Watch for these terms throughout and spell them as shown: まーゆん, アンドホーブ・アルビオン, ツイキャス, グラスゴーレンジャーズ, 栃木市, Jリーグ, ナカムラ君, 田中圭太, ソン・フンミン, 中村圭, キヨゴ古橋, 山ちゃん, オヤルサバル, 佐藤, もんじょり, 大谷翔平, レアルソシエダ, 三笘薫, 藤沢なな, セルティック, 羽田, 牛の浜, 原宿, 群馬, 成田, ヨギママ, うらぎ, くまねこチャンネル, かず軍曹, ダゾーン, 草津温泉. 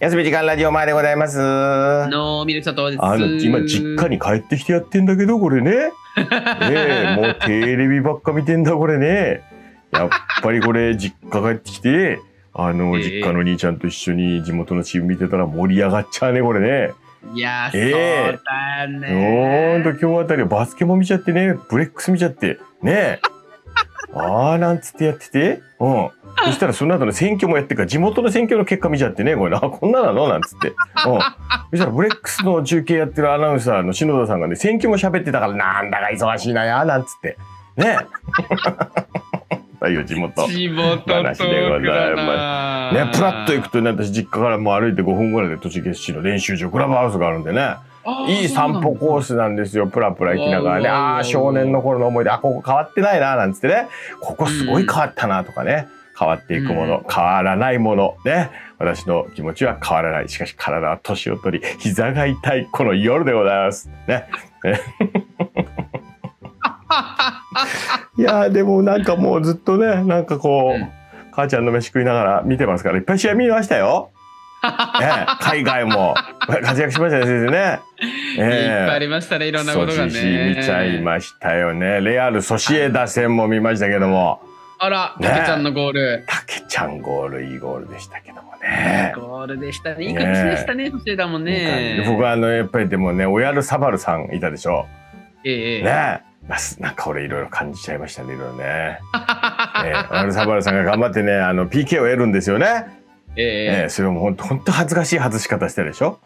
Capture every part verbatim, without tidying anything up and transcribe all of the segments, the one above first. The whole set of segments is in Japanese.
休み時間ラジオ前でございます。のミルク佐藤です。あの今実家に帰ってきてやってんだけど、これね。ねえ、もうテレビばっか見てんだこれね。やっぱりこれ実家帰ってきて、あの実家の兄ちゃんと一緒に地元のチーム見てたら盛り上がっちゃうねこれね。いやー、えー、そうだね。ほんと今日あたりはバスケも見ちゃってね、ブレックス見ちゃってね。あーなんつってやってて、うん、そしたらその後の選挙もやってるから地元の選挙の結果見ちゃってね、これなこんななのなんつって、うん、そしたらブレックスの中継やってるアナウンサーの篠田さんがね、選挙も喋ってたから、なんだか忙しいなやなんつってね。地元地元話でございますね。プラッと行くとね、私実家からもう歩いてごふんぐらいで栃木市の練習場クラブハウスがあるんでね、いい散歩コースなんですよ。プラプラ行きながらね、ああ少年の頃の思い出、あここ変わってないななんつってね、ここすごい変わったなとかね、変わっていくもの、変わらないものね、私の気持ちは変わらない、しかし体は年を取り膝が痛いこの夜でございますね。いやーでもなんかもうずっとね、なんかこう母ちゃんの飯食いながら見てますから、いっぱい試合見ましたよ。ね、海外も活躍しましたね先生ね。えー、いっぱいありましたね、いろんなことがね。見ちゃいましたよね。レアルソシエダ戦も見ましたけども。あら、ね、たけちゃんのゴール。たけちゃんゴール、いいゴールでしたけどもね。ゴールでしたね。いい感じでしたね、ソシエダもね。僕はあのやっぱりでもね、オヤルサバルさんいたでしょ。ええ。ね。なんか俺いろいろ感じちゃいましたね、いろいろね。オヤルサバルさんが頑張ってね、あの ピーケー を得るんですよね。ええ、それも本当本当恥ずかしい外し方してるでしょ、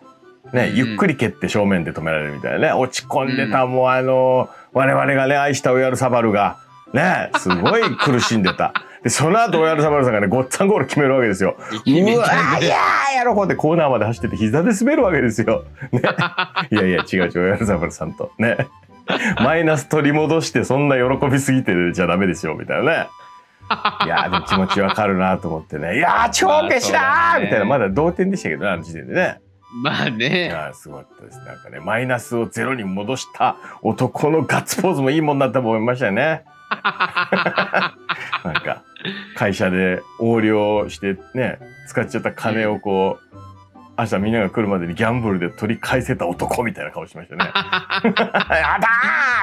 ね、うん、ゆっくり蹴って正面で止められるみたいなね、落ち込んでた、うん、もうあの我々がね愛したオヤルサバルがねすごい苦しんでた。でその後オヤルサバルさんがねごっつぁんゴール決めるわけですよ。うわーいやーやろうってコーナーまで走ってて膝で滑るわけですよ、ね、いやいや違う違う、オヤルサバルさんとねマイナス取り戻してそんな喜びすぎてじゃダメですよみたいなね。いやー気持ちわかるなと思ってね、いやー超消しだーみたいな、まだ同点でしたけどね、あの時点でね。まあね、いやーすごかったですね。なんかねマイナスをゼロに戻した男のガッツポーズもいいもんだったと思いましたよね。なんか会社で横領してね使っちゃった金をこう、明日みんなが来るまでにギャンブルで取り返せた男みたいな顔しましたね。やだ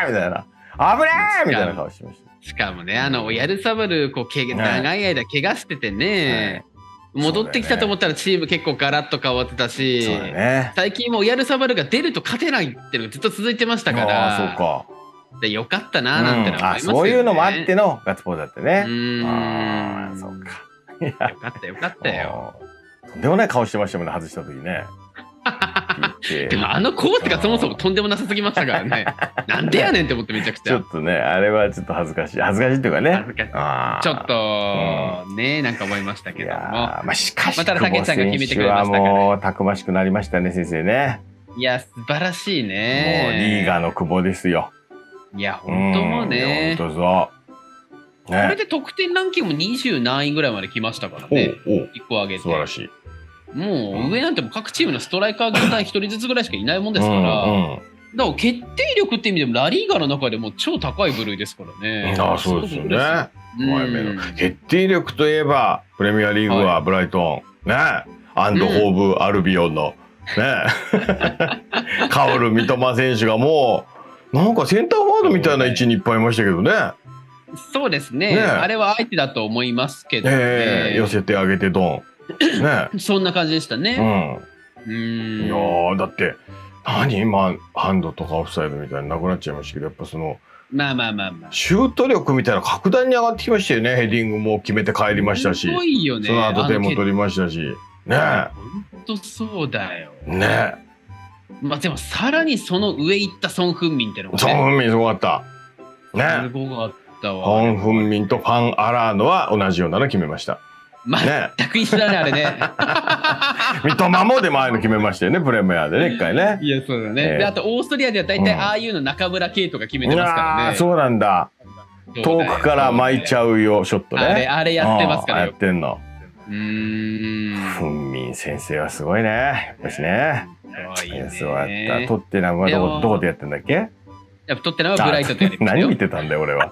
ーみたいな。危ねえみたいな顔してました。しかもね、あのオヤルサバルこうけ長い間怪我しててね、はい、戻ってきたと思ったらチーム結構ガラッと変わってたし、ね、最近もオヤルサバルが出ると勝てないっていうのずっと続いてましたから、そうかでよかったななんてのは思いますよね、うん、あそういうのもあってのガッツポーズだってね。ああそうか。よかったよかったよ。とんでもない顔してましたもんね、外した時ね。でもあのコースがそもそもとんでもなさすぎましたからね。なんでやねんって思ってめちゃくちゃ。ちょっとね、あれはちょっと恥ずかしい。恥ずかしいっていうかね。恥ずかしい。ちょっとね、なんか思いましたけども。まあしかし、久保選手はもうたくましくなりましたね、先生ね。いや、素晴らしいね。もうリーガーの久保ですよ。いや、本当もね。本当そう。これで得点ランキングもにじゅう何位ぐらいまで来ましたからね。いっこ上げて。素晴らしい。もう上なんても各チームのストライカー軍団ひとりずつぐらいしかいないもんですから、うん、だから決定力って意味でもラリーガの中でも超高い部類ですからね。ああそうですよね。決定力といえばプレミアリーグはブライトン、はい、ねアンドホーブ・アルビオンの、うん、ねカオル・三笘選手がもうなんかセンターフォワードみたいな位置にいっぱいいましたけどね。そうですね。ねあれは相手だと思いますけど、ねえー、寄せてあげてドン。ね、そんな感じでしたね。うん、うんいやだって何今ハンドとかオフサイドみたいななくなっちゃいましたけど、やっぱそのまあまあまあまあシュート力みたいな格段に上がってきましたよね。ヘディングも決めて帰りましたし、すごいよね、その後点も取りましたしね。本当そうだよね。まあでもさらにその上いったソン・フンミンってのも、ね、ソン・フンミンすごかったね。すごかったわ。ソン・フンミンとファン・アラーノは同じようなの決めました。全く一緒だね、あれね。三笘もでもああいうの決めましたよね、プレミアでね、一回ね。いや、そうだね。で、あとオーストリアでは大体ああいうの中村圭とか決めてますからね。そうなんだ。遠くから巻いちゃうよ、ショットね。あれやってますからね。やってんの。うん。フンミン先生はすごいね。やっぱしね。すごいね。そうだった。トッテナムはどこ、どこでやってんだっけ？やっぱトッテナムはブライトでやってる。何見てたんだよ、俺は。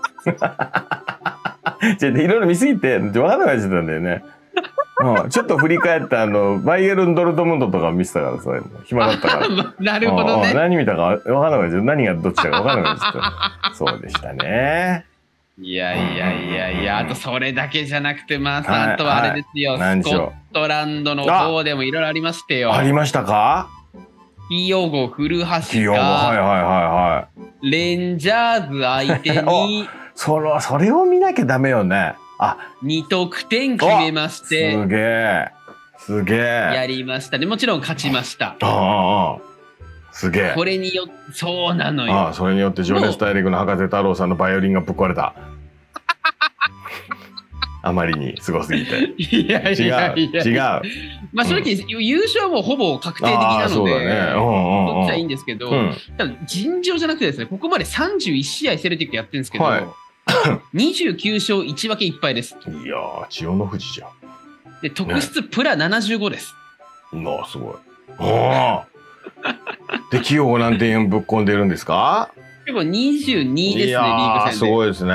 いろいろ見すぎて分からなくなっちゃったんだよね。うん、ちょっと振り返って、あのバイエルン・ドルトムントとか見てたからさ、暇だったからなるほどね、うん、何見たかわからないですよ、何がどっちだかわからないですよそうでしたね。いやいやいやいや、あとそれだけじゃなくて、まああとはあれですよ、スコットランドの方でもいろいろありましてよ。ありましたか。キヨゴ古橋がレンジャーズ相手にそれ、それを見なきゃダメよね。あ、にとくてん決めまして、すげえすげえやりましたね。もちろん勝ちました。あああ、すげえ。これによって、そうなのよ。ああ、それによって情熱大陸の博士太郎さんのバイオリンがぶっ壊れたあまりにすごすぎて。いやいやいや違う違う。まあ正直、うん、優勝はもうほぼ確定的なので、こっちはいいんですけど、うん、ただ尋常じゃなくてですね、ここまでさんじゅういちしあいセルティックやってるんですけど、はい、にじゅうきゅうしょういちぶけいっぱいです。いやー、千代の富士じゃん。で、特出プラななじゅうごです。なあ、すごい。ああ。で、キヨゴ何点ぶっ込んでるんですか。でもにじゅうにですね、リーグ戦で。すごいですね。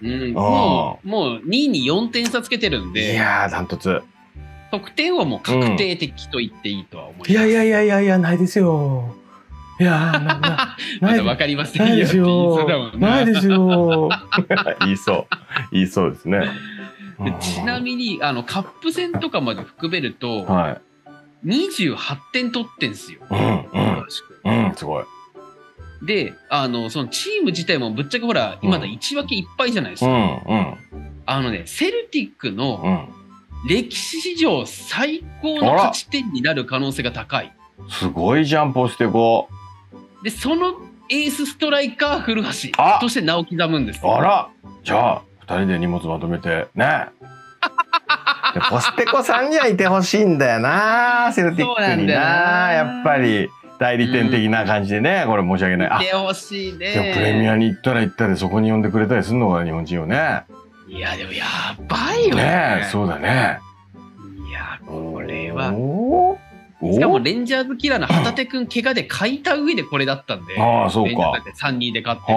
うん、もう、もうにいによんてんさつけてるんで。いやー、ダントツ。得点はもう確定的と言っていいとは思います。いやいやいやいやいや、ないですよ。いやー、な、な、まだわかりませんよ。ないですよ。ないですよ。言いそう。言いそうですね。ちなみに、あの、カップ戦とかまで含めると、はい。にじゅうはってん取ってんすよ。うん、うん、すごい。で、あの、そのチーム自体もぶっちゃけほら、今だいちぶけいっぱいじゃないですか。あのね、セルティックの歴史史上最高の勝ち点になる可能性が高い。すごいジャンプをしてこう。で、そのエースストライカー、古橋として名を刻むんです。あら、じゃあ、ふたりで荷物まとめて、ね。ポステコさんにはいてほしいんだよな、セルティックにな、やっぱり代理店的な感じでね、うん、これ申し訳ない。いてほしいね。プレミアに行ったら行ったで、そこに呼んでくれたりするのが日本人よね。いやでもやばいよ ね, ねそうだね。いやこれはしかもレンジャーズキラーの旗手君怪我で欠いた上でこれだったんで、ああそうか、さんたいにで勝ってという、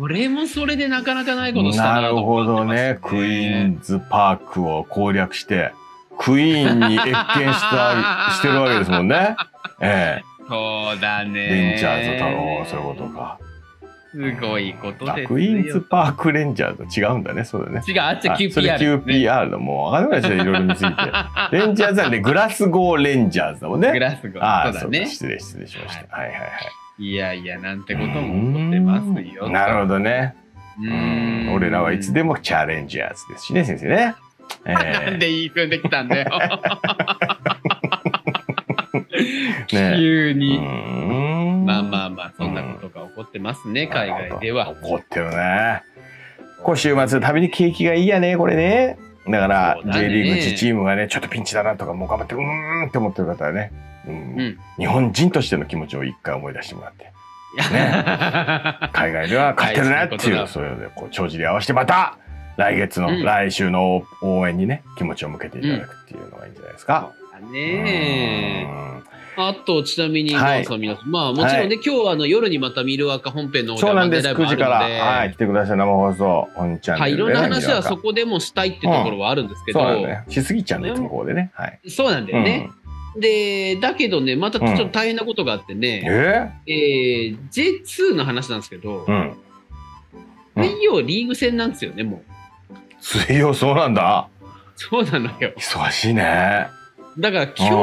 それもそれでなかなかないことしたな。なるほどね。クイーンズパークを攻略してクイーンに謁見したしてるわけですもんね。ええ、そうだね。レンジャーズだろう、そういうことか。すごいことですよ。クイーンズパークレンジャーと違うんだね、そうだね。違う、あっちは キューピーアール。それ キューピーアール だ、もう分かんないですよ、いろいろ見すぎて。レンジャーズはね、グラスゴーレンジャーズだもんね。グラスゴー。ああ、そうだね。失礼、失礼しました。はいはいはい。いやいや、なんてことも起こってますよ。なるほどね。うん。俺らはいつでもチャレンジャーズですしね、先生ね。なんで言い組んできたんだよ。急に。まあまあまあ、そんなことが起こってますね、海外では。起こってるね。こう週末旅に景気がいいやね、これね。だから、J リーグいちチームがね、ちょっとピンチだなとか、もう頑張って、うーんって思ってる方はね、日本人としての気持ちを一回思い出してもらって。海外では勝ってるなっていう、そういうので、帳尻合わせてまた、来月の、来週の応援にね、気持ちを向けていただくっていうのがいいんじゃないですか。ねえ。あと、ちなみに、はい、まあ、もちろんね、はい、今日はあの夜にまたミルワカ本編の方でそうなんです。くじから、はい、来てください、生放送、本チャンネルで、ね。はい、いろんな話はそこでもしたいっていうところはあるんですけど。うん、そうなんだよ。しすぎちゃうんです、ここでね。はい。そうなんだよね。うん、で、だけどね、またちょっと大変なことがあってね、うん、えー、ジェイツー の話なんですけど、うんうん、水曜リーグ戦なんですよね、もう。水曜、そうなんだ。そうなのよ。忙しいね。だから今日、うん、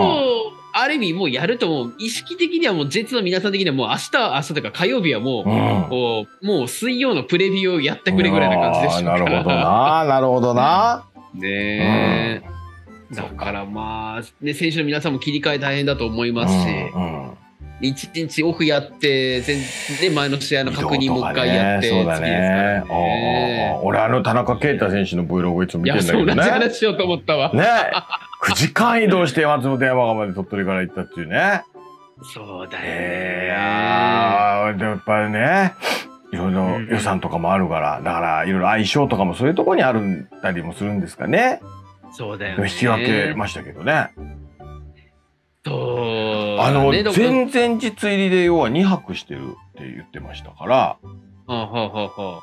ある意味もうやると、もう意識的にはもう ジェイツー の皆さん的にはもう明日、明日とか火曜日はもう、うん、こうもう水曜のプレビューをやってくれぐらいな感じでしょうから。なるほどな、なるほどな。ねえ。うん、だからまあ、ね、選手の皆さんも切り替え大変だと思いますし、うんうん、いちにちオフやって、全然前の試合の確認もう一回やって、そうだね。俺、あの田中圭太選手の Vlog いつも見てんだけどね。同じ話しようと思ったわ。ねえ。くじかん移動して松本山鹿まで鳥取から行ったっていうね。そうだよね。えー、でやっぱりね、いろいろ予算とかもあるから、だからいろいろ相性とかもそういうところにあるったりもするんですかね。そうだよね。引き分けましたけどね。そう。あの、ね、前々日入りで要はにはくしてるって言ってましたから。はあはあはあ。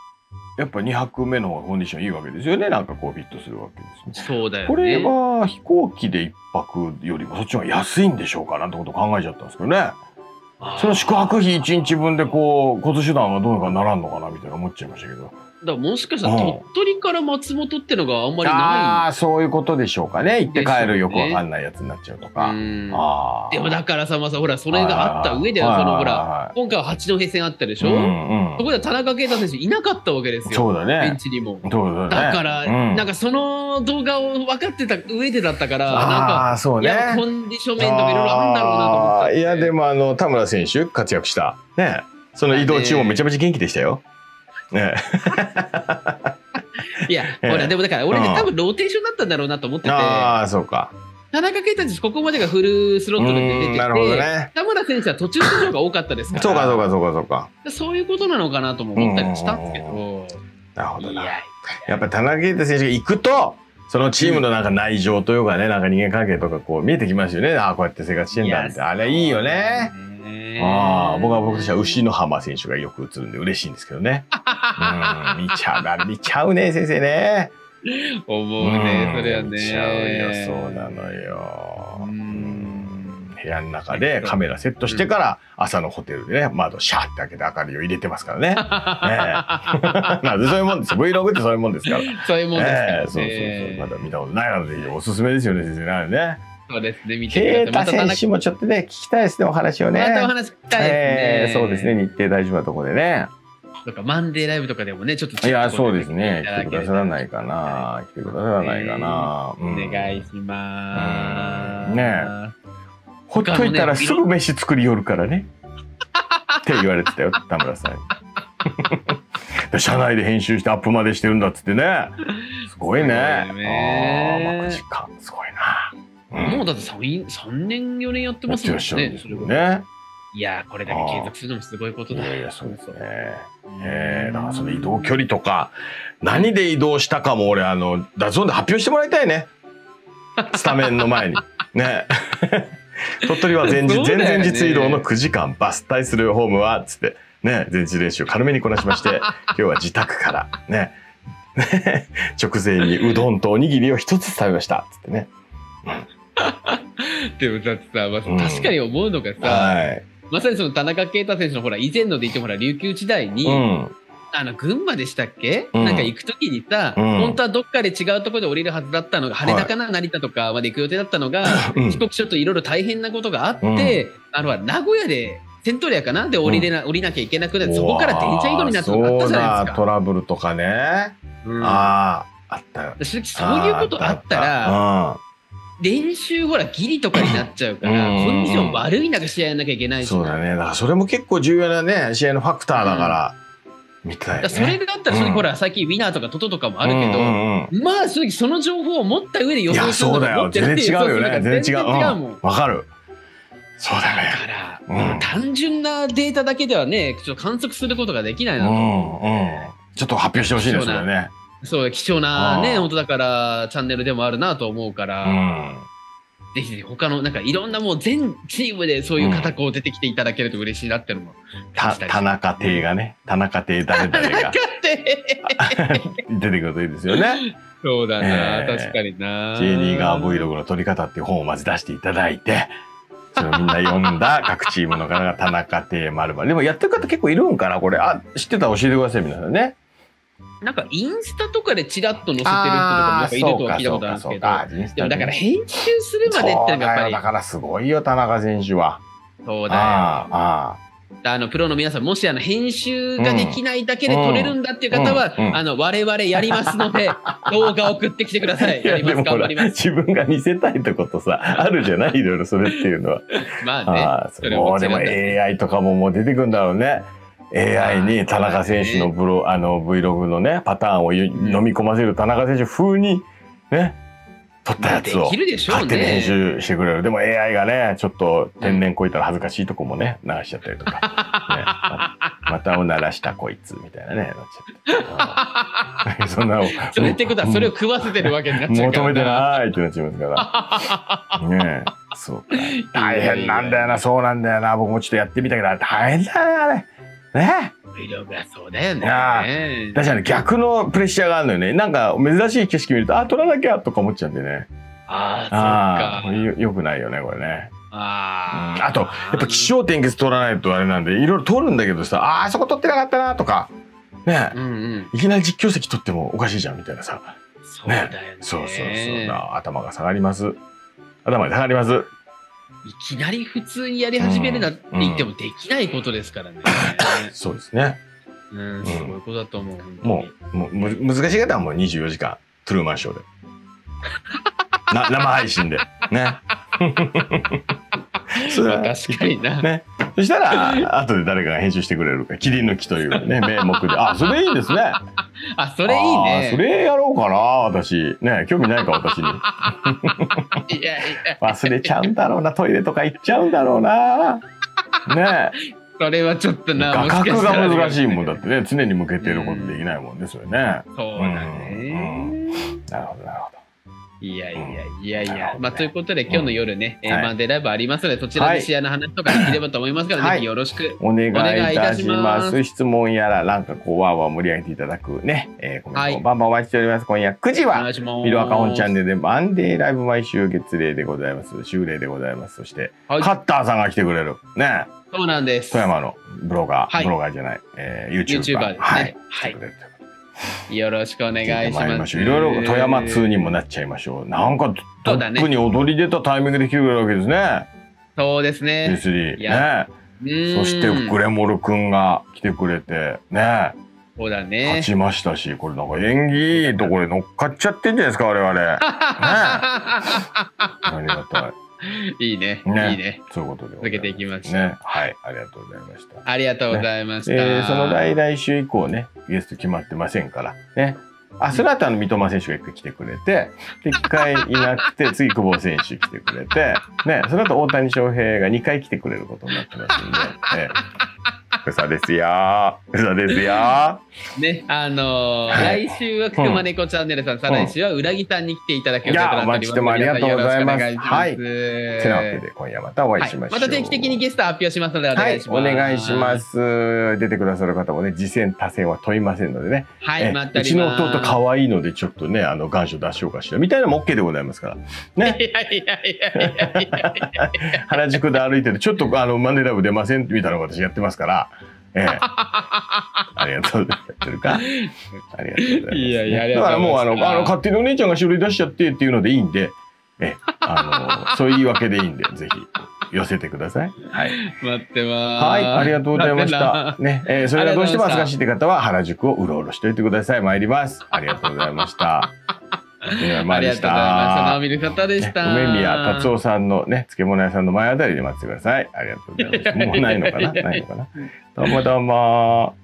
やっぱに泊目の方がコンディションいいわけですよね。なんかこうフィットするわけですね。そうだよね。これは飛行機でいっぱくよりもそっちの方が安いんでしょうかなんてことを考えちゃったんですけどね。その宿泊費いちにちぶんでこう交通手段はどうにかならんのかなみたいな思っちゃいましたけど。だからもしかしたら鳥取から松本ってのがあんまりない、うん、ああそういうことでしょうかね。行って帰るよくわかんないやつになっちゃうとか。あでもだからさまさほらそれがあった上でそのほら今回は八戸戦あったでしょ。うん、うん、そこで田中圭太選手いなかったわけですよ。そうだね。ベンチにも。そうだね。だから、うん、なんかその動画を分かってた上でだったからなんかそう、ね、いやコンディション面とかいろいろあるんだろうなと思った。いやでもあの田村選手活躍したね。その移動中もめちゃめちゃ元気でしたよ。ね、いや、ほらでもだから俺ね、うん、多分ローテーションだったんだろうなと思ってて。ああそうか。田中圭太選手ここまでがフルスロットルで出てきて、ね、田村選手は途中出場が多かったですから。そうかそうかそうかそうか。そういうことなのかなとも思ったりしたんですけど。なるほどな。や, やっぱ田中圭太選手が行くと。そのチームのなんか内情というかね、なんか人間関係とかこう見えてきますよね。ああ、こうやって生活してんだって。あれいいよね。ああ、僕は僕としては牛の浜選手がよく映るんで嬉しいんですけどね。うん、見ちゃうな、見ちゃうね、先生ね。思うね、それはね。見ちゃうよ、そうなのよ。うん、部屋の中でカメラセットしてから、朝のホテルでね、窓シャーって開けて明かりを入れてますからね。ねえ。そういうもんです。Vlog ってそういうもんですから。そういうもんですから、ね。そうそうそう。まだ見たことないので、おすすめですよね、先生。なるね。そうですね、見てくれて。圭太選手もちょっとね、聞きたいですね、お話をね。またお話聞きたいですね。えー、そうですね、日程大丈夫なところでね。なんかマンデーライブとかでもね、ちょっと。いや、そうですね。来てくださらないかな。来てくださらないかな。お願いします。ねえ。ほっといたらすぐ飯作り寄るからねって言われてたよ田村さんに社内で編集してアップまでしてるんだっつってね。すごいね。ああマジかすごいな。もうだってさんねんよねんやってますもんね。いやこれだけ継続するのもすごいことだね。いやそうですね。ええだからその移動距離とか何で移動したかも俺あのダゾーンで発表してもらいたいね。スタメンの前にね。鳥取は前日、前々日移動のくじかんバス退するホームはつってね前日練習軽めにこなしまして今日は自宅からね直前にうどんとおにぎりを一つ食べましたつってね。でもだってさ、まあ、確かに思うのがさ、うんはい、まさにその田中圭太選手のほら以前ので言ってもほら琉球時代に。うんあの群馬でしたっけ、うん、なんか行く時にさ、うん、本当はどっかで違うところで降りるはずだったのが羽田かな成田とかまで行く予定だったのが、はい、帰国ちょっといろいろ大変なことがあって、うん、あの名古屋でセントリアかなで降りれな、うん、降りなきゃいけなくなってそこから電車移動になったのがあったじゃないですか。トラブルとかね、うん、ああったそういうことあったら練習ほらギリとかになっちゃうからコンディション悪い中試合やんなきゃいけないし、そうだね。だからそれも結構重要なね試合のファクターだから。うんそれだったら、ほら、最近ウィナーとかトトとかもあるけど、まあ、正直その情報を持った上で予想するのが持ってないっていう。いや、そうだよ。全然違うよね。全然違うもん。わかる。そうだね。だから、単純なデータだけではね、ちょっと観測することができないなと。ちょっと発表してほしいですよね。そう、貴重なね、本当だから、チャンネルでもあるなと思うから。ぜひ他のなんかいろんなもう全チームでそういう方こう出てきていただけると嬉しいなってのも、うん、田中亭がね田中亭誰々が出てくるといいですよね。そうだな、えー、確かにな。 J リーガー Vlog の撮り方っていう本をまず出していただいてそれをみんな読んだ各チームの方が田中亭丸々でもやってる方結構いるんかなこれ。あ知ってたら教えてください皆さんね。なんかインスタとかでちらっと載せてる人とかいるとは聞いたことあるんですけど、だから編集するまでってのがやっぱりだからすごいよ田中選手は。そうだよ。あのプロの皆さんもしあの編集ができないだけで撮れるんだっていう方はあの我々やりますので動画送ってきてください。やります頑張ります。自分が見せたいってことさあるじゃないいろいろそれっていうのは。まあね。それもでも エーアイ とかももう出てくるんだろうね。エーアイ に田中選手のブロ、あの Vlog のねパターンを飲み込ませる田中選手風にね撮ったやつを勝手に編集してくれる。でも エーアイ がねちょっと天然こいたら恥ずかしいとこもね流しちゃったりとか、ね、またおならしたこいつみたいなねなっちゃってそんなそれってことはそれを食わせてるわけになっちゃうから求めてないってなっちゃいますからね。そうか大変なんだよな。そうなんだよな。僕もちょっとやってみたけど大変だねあれ。ね、色がそうだよね。確かに逆のプレッシャーがあるのよね。なんか珍しい景色見ると、あ、撮らなきゃとか思っちゃうんでね。ああ、そっか。よ、よくないよね、これね。ああとやっぱ気象点結取らないとあれなんで、いろいろ撮るんだけどさ、ああそこ撮ってなかったなとかね、いきなり実況席撮ってもおかしいじゃんみたいなさ。そうだよね。そうそうそう、頭が下がります。頭が下がります。いきなり普通にやり始めるなって言ってもできないことですからね。そうですね。うん、すごいことだと思う。もう難しい方はもうにじゅうよじかんトゥルーマンショーでな生配信でね。確かにな。ね。そしたら後で誰かが編集してくれるか、キリンの木というね名目で、あ、それいいですね。あ、それいいね。それやろうかな、私ね。興味ないか、私に。いやいや。忘れちゃうんだろうな、トイレとか行っちゃうんだろうな。ね。それはちょっとな。画角が難しいもんだってね、常に向けてることできないもんですよね。そうだね。なるほどなるほど。いやいやいやいや、まあということで今日の夜ね、マンデーライブありますので、そちらで試合の話とかできればと思いますから、ぜひよろしくお願いいたします。質問やらなんかこうわーわー盛り上げていただくね、コメントバンバンお待ちしております。今夜くじはビルアカホンチャンネルでマンデーライブ毎週月例でございます。週例でございます。そしてカッターさんが来てくれるね。そうなんです。富山のブロガー、ブロガーじゃない、YouTuber ですね。来てくれる。よろしくお願いします。いろいろ富山通にもなっちゃいましょう。なんかトップに踊り出たタイミングで来るわけですね。そうですね。そしてグレモルくんが来てくれてね。そうだね。勝ちましたし、これなんか演技いいところで乗っかっちゃってんじゃないですか、我々。ね。ありがたい。いいね。いいね。そういうことで。続けていきましょう。はい。ありがとうございました。ありがとうございました。えー、その来来週以降ね、ゲスト決まってませんから。ね。あ、それだったら三笘選手が一回来てくれて、一回いなくて、次久保選手来てくれて、ね。その後大谷翔平がにかい来てくれることになってますんで。ね、嘘ですよ。嘘ですよ。ね、あのー、来週はくまねこチャンネルさん、再来週はうらぎさんに来ていただく予定となっております。いや、お待ちしてもありがとうございます。はい。てなわけで今夜またお会いしましょう。また定期的にゲスト発表しますのでお願いします。はい、お願いします。出てくださる方もね、次戦多戦は問いませんのでね。はい、待っております。うちの弟可愛いのでちょっとね、あの願書出しようかしらみたいなのも OK でございますから。ね。いやいやいやいやいや。原宿で歩いてるちょっとあのマネラブ出ませんみたいな私やってますから。ええ、ありがとうございます。いやいや、だからもうあのあの勝手にお姉ちゃんが書類出しちゃってっていうのでいいんで、ええ、あのそういう言い訳でいいんでぜひ寄せてください。はい、待ってます。はい、ありがとうございました。ね、えー、それがどうしても恥ずかしいって方は原宿をうろうろしておいてください。参ります。ありがとうございました。ありがとうございました。直美の方でした。梅宮達夫さんのね、漬物屋さんの前あたりで待ってください。ありがとうございます。もうないのかな、ないのかな。どうもどうも。